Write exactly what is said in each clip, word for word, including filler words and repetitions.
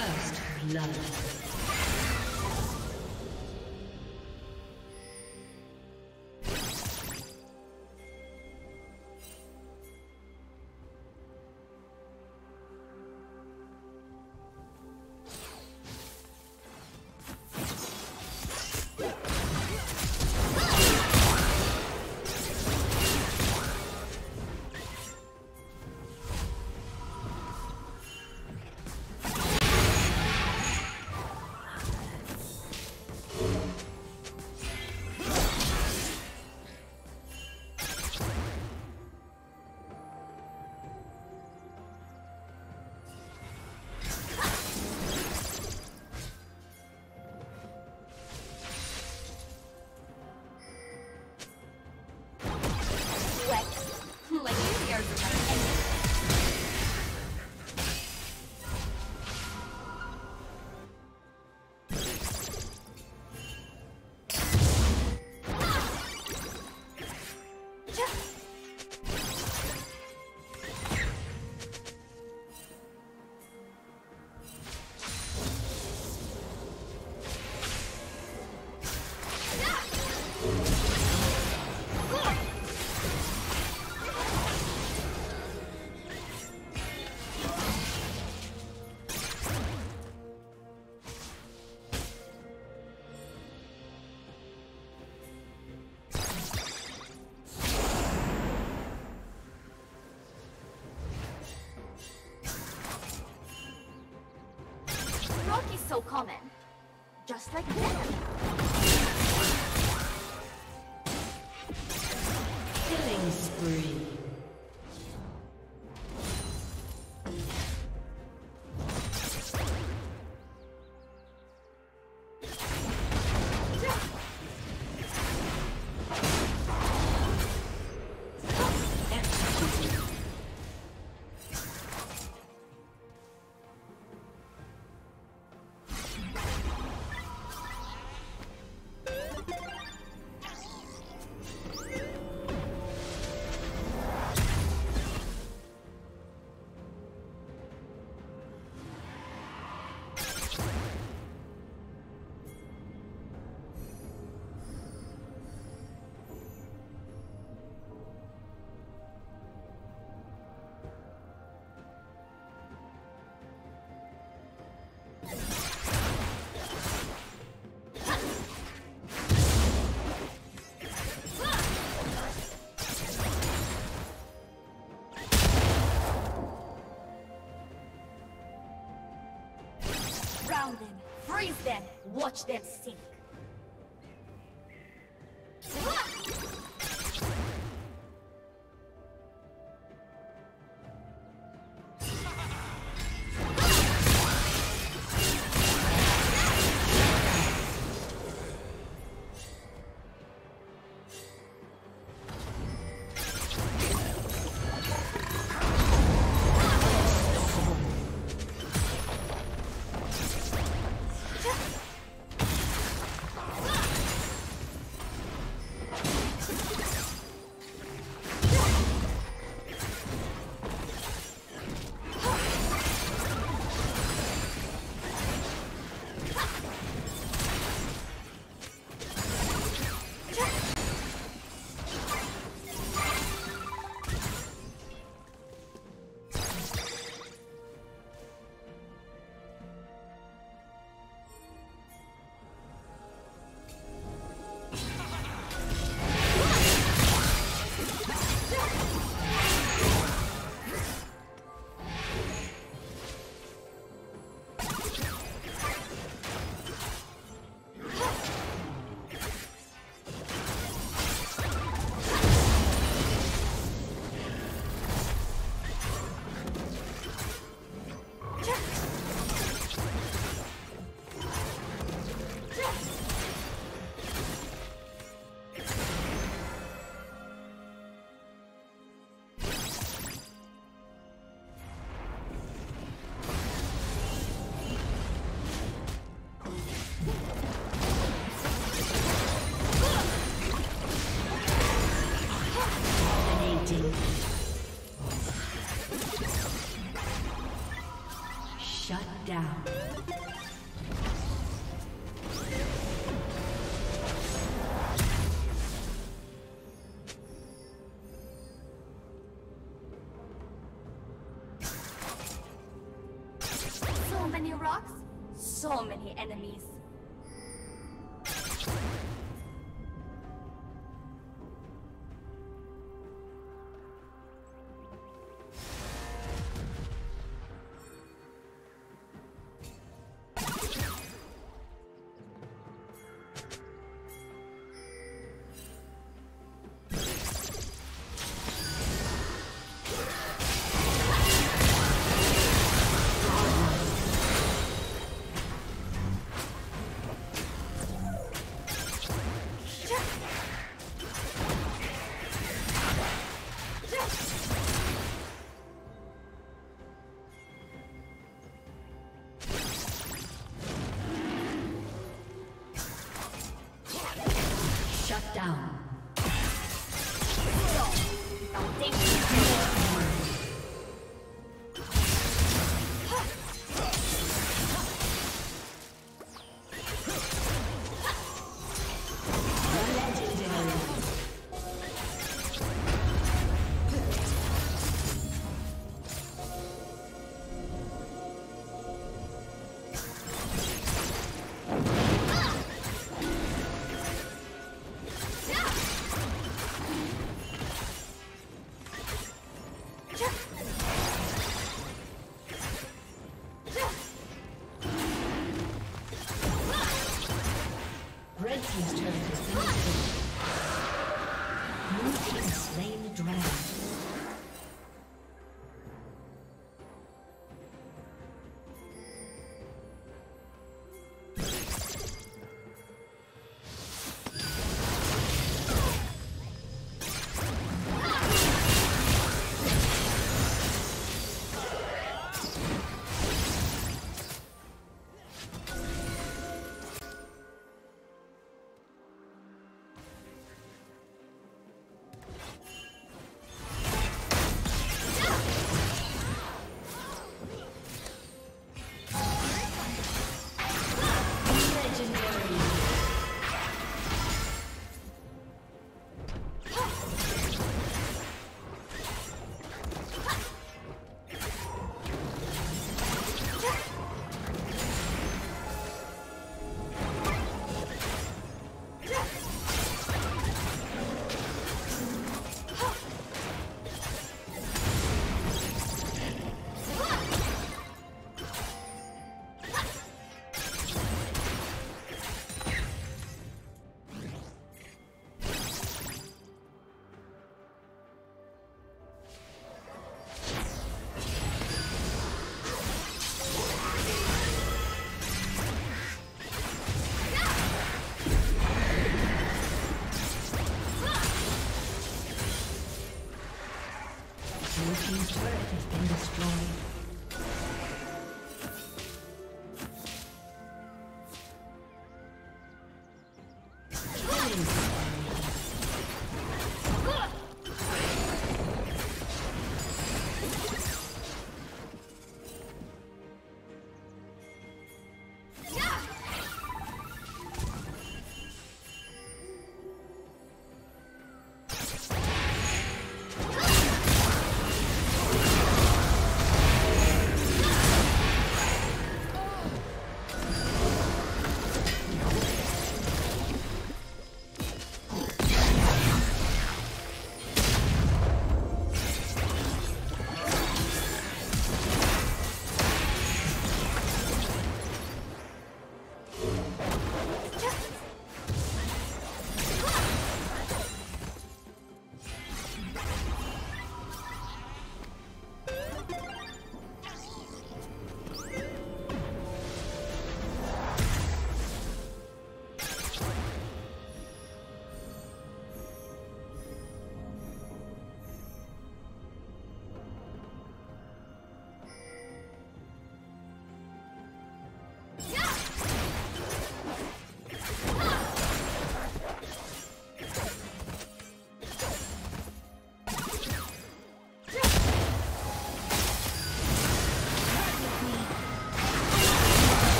First love. So common, just like them. Killing spree. Freeze them! Watch them sink! Shut down. So many rocks, so many enemies. Yeah!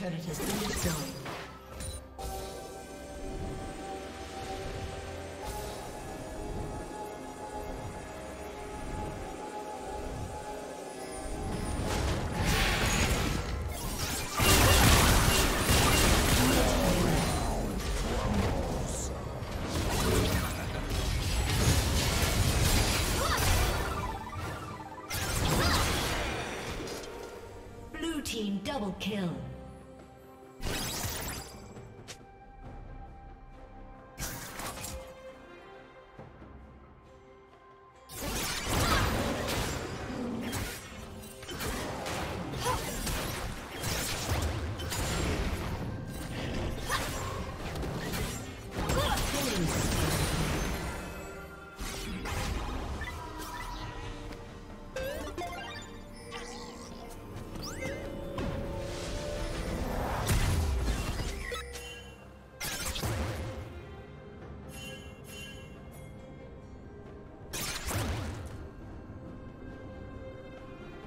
turret has been destroyed. Double kill.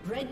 Red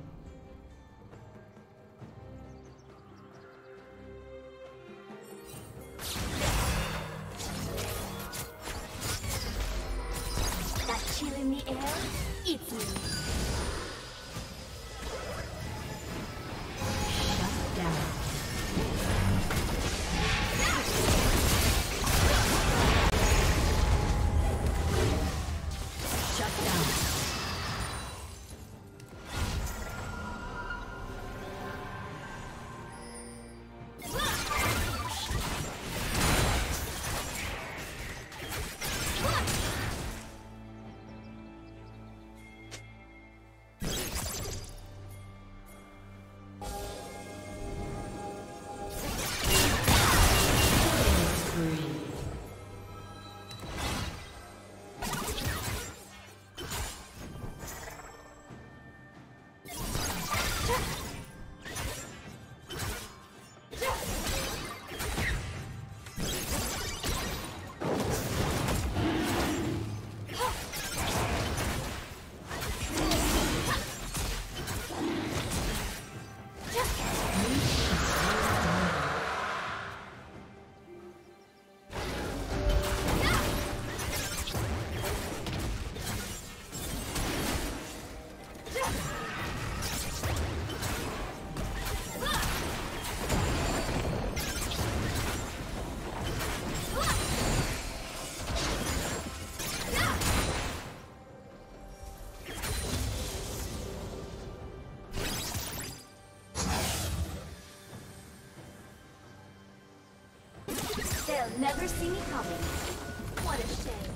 That chill in the air? It's me. They'll never see me coming. What a shame.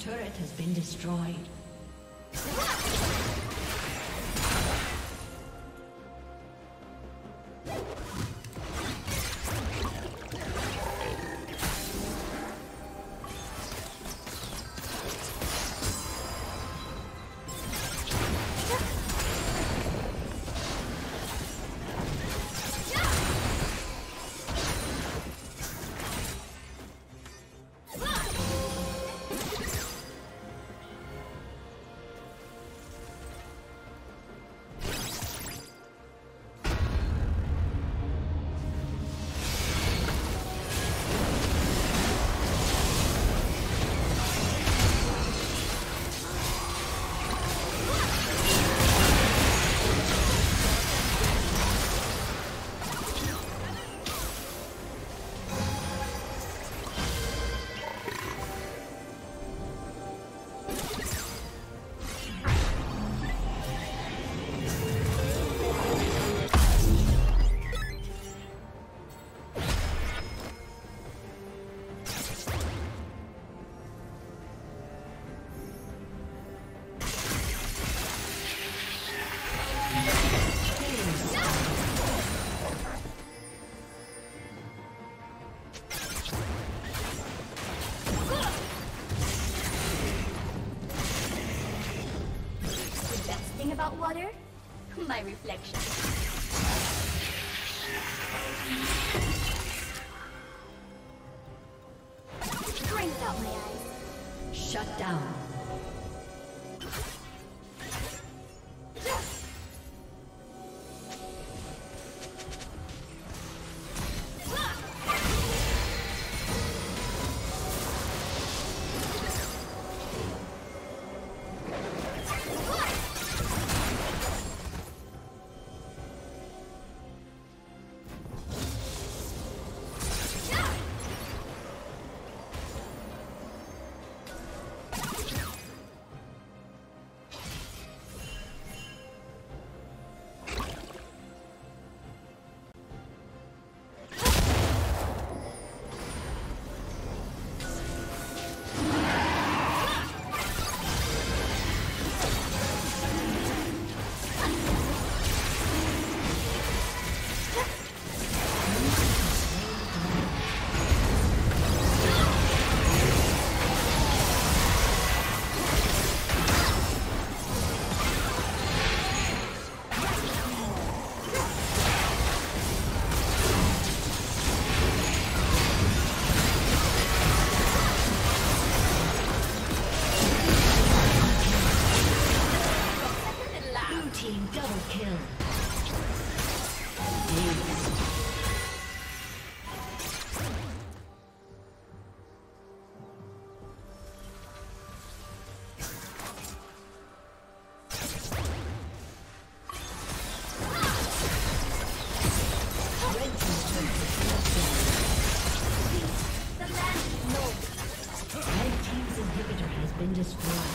Turret has been destroyed. water, my reflection. Brings out my eyes. Shut down. Just